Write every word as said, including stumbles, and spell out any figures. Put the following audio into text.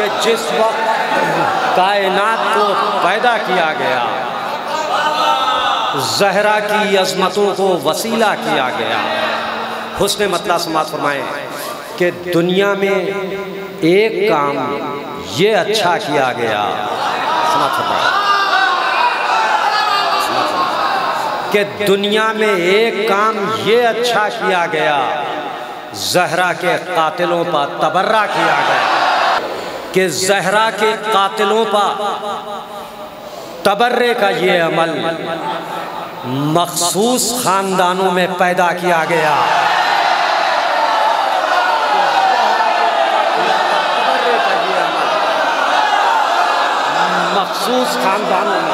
कि जिस वक्त कायनात को पैदा किया गया, जहरा की अजमतों को वसीला किया गया। हुस्न मतला समात फरमाएं कि दुनिया में एक काम ये अच्छा किया गया, समात फरमाएं कि दुनिया में एक काम ये अच्छा किया गया, जहरा के कातिलों पर तबर्रा किया गया, कि जहरा के कातिलों पर तबर्रे का ये अमल मखसूस खानदानों में पैदा किया गया। मखसूस खानदानों